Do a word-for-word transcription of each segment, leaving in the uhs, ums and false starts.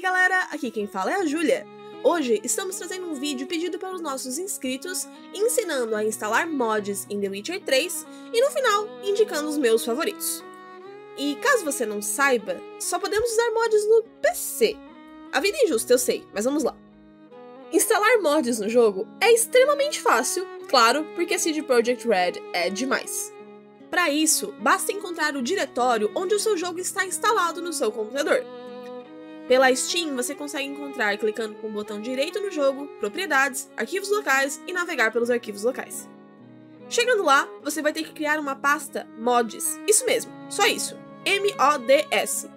aí galera, aqui quem fala é a Júlia. Hoje estamos trazendo um vídeo pedido pelos nossos inscritos, ensinando a instalar mods em The Witcher três e no final indicando os meus favoritos. E caso você não saiba, só podemos usar mods no P C. A vida é injusta, eu sei, mas vamos lá. Instalar mods no jogo é extremamente fácil, claro, porque a C D Projekt Red é demais. Para isso, basta encontrar o diretório onde o seu jogo está instalado no seu computador. Pela Steam, você consegue encontrar clicando com o botão direito no jogo, propriedades, arquivos locais e navegar pelos arquivos locais. Chegando lá, você vai ter que criar uma pasta mods, isso mesmo, só isso, M O D S.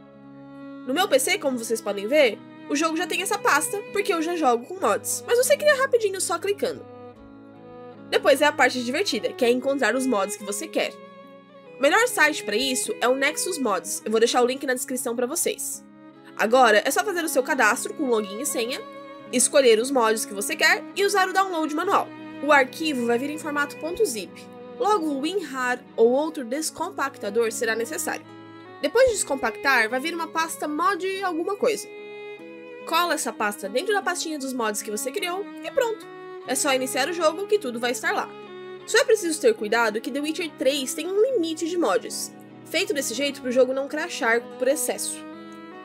No meu P C, como vocês podem ver, o jogo já tem essa pasta, porque eu já jogo com mods, mas você cria rapidinho só clicando. Depois é a parte divertida, que é encontrar os mods que você quer. O melhor site para isso é o Nexus Mods, eu vou deixar o link na descrição para vocês. Agora é só fazer o seu cadastro com login e senha, escolher os mods que você quer e usar o download manual. O arquivo vai vir em formato .zip, logo o WinRAR ou outro descompactador será necessário. Depois de descompactar, vai vir uma pasta mod alguma coisa. Cola essa pasta dentro da pastinha dos mods que você criou e pronto! É só iniciar o jogo que tudo vai estar lá. Só é preciso ter cuidado que The Witcher três tem um limite de mods, feito desse jeito para o jogo não crashar por excesso.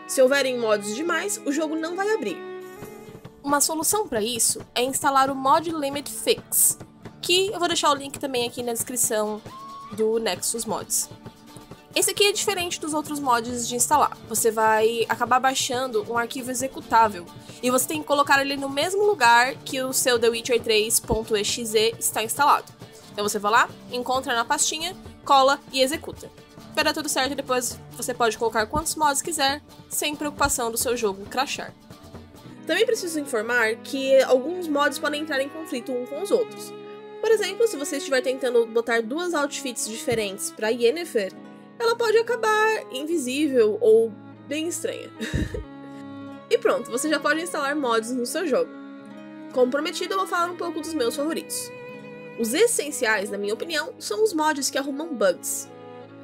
Se houverem mods demais, o jogo não vai abrir. Uma solução para isso é instalar o Mod Limit Fix, que eu vou deixar o link também aqui na descrição do Nexus Mods. Esse aqui é diferente dos outros mods de instalar, você vai acabar baixando um arquivo executável e você tem que colocar ele no mesmo lugar que o seu The Witcher três ponto E X E está instalado. Então você vai lá, encontra na pastinha, cola e executa. Vai dar tudo certo e depois você pode colocar quantos mods quiser, sem preocupação do seu jogo crashar. Também preciso informar que alguns mods podem entrar em conflito um com os outros. Por exemplo, se você estiver tentando botar duas outfits diferentes para Yennefer, ela pode acabar invisível ou bem estranha. E pronto, você já pode instalar mods no seu jogo. Como prometido, eu vou falar um pouco dos meus favoritos. Os essenciais, na minha opinião, são os mods que arrumam bugs.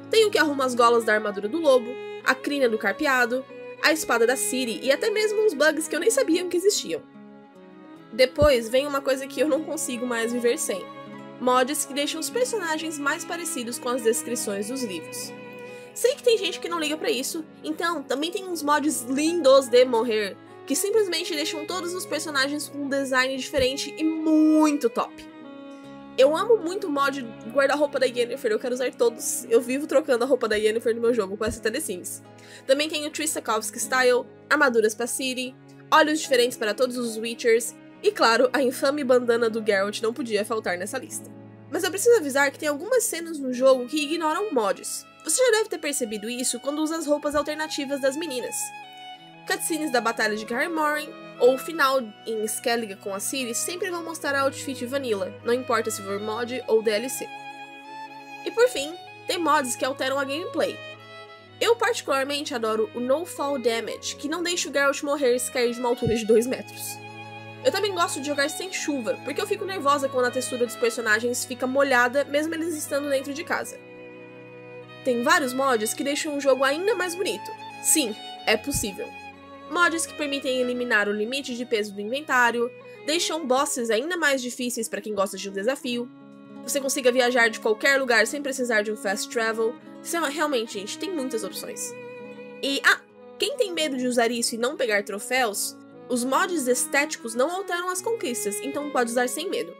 Tem o que arruma as golas da armadura do lobo, a crina do carpeado, a espada da Ciri e até mesmo uns bugs que eu nem sabia que existiam. Depois vem uma coisa que eu não consigo mais viver sem. Mods que deixam os personagens mais parecidos com as descrições dos livros. Sei que tem gente que não liga pra isso, então também tem uns mods lindos de morrer, que simplesmente deixam todos os personagens com um design diferente e muito top. Eu amo muito o mod guarda-roupa da Yennefer, eu quero usar todos, eu vivo trocando a roupa da Yennefer no meu jogo, parece até The Sims. Também tem o Trissacowski Style, armaduras pra Ciri, olhos diferentes para todos os Witchers, e claro, a infame bandana do Geralt não podia faltar nessa lista. Mas eu preciso avisar que tem algumas cenas no jogo que ignoram mods. Você já deve ter percebido isso quando usa as roupas alternativas das meninas. Cutscenes da Batalha de Garmore, ou o final em Skellige com a Ciri sempre vão mostrar a outfit vanilla, não importa se for mod ou D L C. E por fim, tem mods que alteram a gameplay. Eu particularmente adoro o No Fall Damage, que não deixa o Geralt morrer se cair de uma altura de dois metros. Eu também gosto de jogar sem chuva, porque eu fico nervosa quando a textura dos personagens fica molhada, mesmo eles estando dentro de casa. Tem vários mods que deixam o jogo ainda mais bonito. Sim, é possível. Mods que permitem eliminar o limite de peso do inventário, deixam bosses ainda mais difíceis para quem gosta de um desafio, você consiga viajar de qualquer lugar sem precisar de um fast travel. Realmente, gente, tem muitas opções. E, ah, quem tem medo de usar isso e não pegar troféus, os mods estéticos não alteram as conquistas, então pode usar sem medo.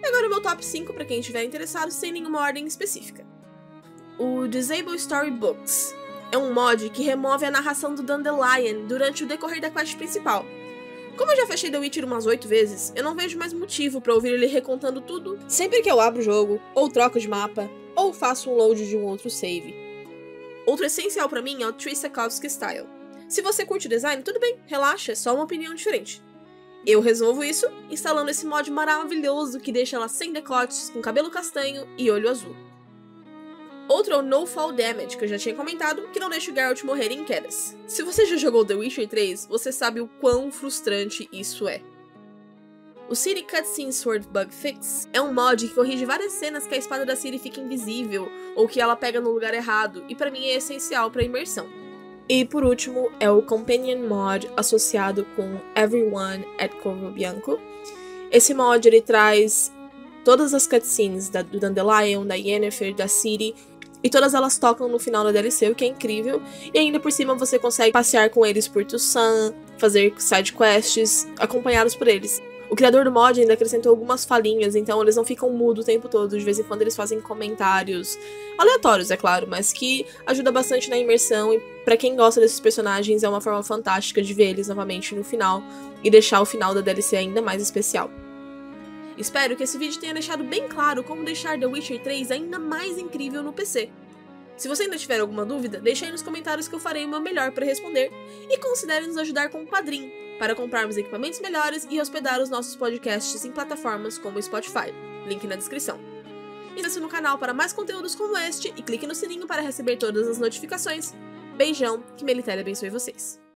E agora o meu top cinco para quem estiver interessado sem nenhuma ordem específica. O Disabled Storybooks. É um mod que remove a narração do Dandelion durante o decorrer da quest principal. Como eu já fechei The Witcher umas oito vezes, eu não vejo mais motivo pra ouvir ele recontando tudo sempre que eu abro o jogo, ou troco de mapa, ou faço um load de um outro save. Outro essencial pra mim é o Trissacowski Style. Se você curte o design, tudo bem, relaxa, é só uma opinião diferente. Eu resolvo isso instalando esse mod maravilhoso que deixa ela sem decotes, com cabelo castanho e olho azul. Outro é o No Fall Damage, que eu já tinha comentado, que não deixa o Geralt morrer em quedas. Se você já jogou The Witcher três, você sabe o quão frustrante isso é. O City Cutscenes Sword Bug Fix é um mod que corrige várias cenas que a espada da Ciri fica invisível, ou que ela pega no lugar errado, e pra mim é essencial pra imersão. E por último é o Companion Mod associado com Everyone at Corvo Bianco. Esse mod ele traz todas as cutscenes da, do Dandelion, da Yennefer, da Ciri, e todas elas tocam no final da D L C, o que é incrível. E ainda por cima você consegue passear com eles por Toussaint, fazer side quests, acompanhados por eles. O criador do mod ainda acrescentou algumas falinhas, então eles não ficam mudos o tempo todo, de vez em quando eles fazem comentários aleatórios, é claro, mas que ajuda bastante na imersão, e pra quem gosta desses personagens é uma forma fantástica de ver eles novamente no final e deixar o final da D L C ainda mais especial. Espero que esse vídeo tenha deixado bem claro como deixar The Witcher três ainda mais incrível no P C. Se você ainda tiver alguma dúvida, deixe aí nos comentários que eu farei o meu melhor para responder, e considere nos ajudar com o Padrim, para comprarmos equipamentos melhores e hospedar os nossos podcasts em plataformas como o Spotify, link na descrição. Inscreva-se no canal para mais conteúdos como este e clique no sininho para receber todas as notificações. Beijão, que Melitele abençoe vocês!